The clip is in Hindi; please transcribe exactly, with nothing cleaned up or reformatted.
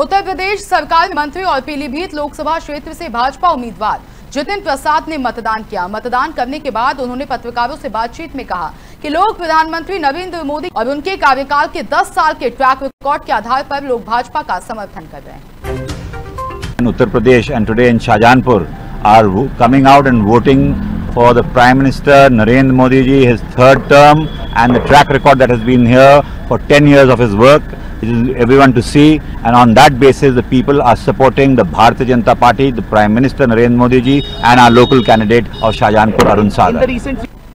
उत्तर प्रदेश सरकार मंत्री और पीलीभीत लोकसभा क्षेत्र से भाजपा उम्मीदवार जितिन प्रसाद ने मतदान किया। मतदान करने के बाद उन्होंने पत्रकारों से बातचीत में कहा कि लोग प्रधानमंत्री नरेंद्र मोदी और उनके कार्यकाल के दस साल के ट्रैक रिकॉर्ड के आधार पर लोग भाजपा का समर्थन कर रहे हैं। Uttar Pradesh and today in Shahjahanpur are coming out and voting for the Prime Minister Narendra Modi ji, his third term, and the track record that has been here for ten years of his work. It is everyone to see, and on that basis the people are supporting the Bharatiya Janata Party, the Prime Minister Narendra Modi ji, and our local candidate of Shahjahanpur, Arun Sagar.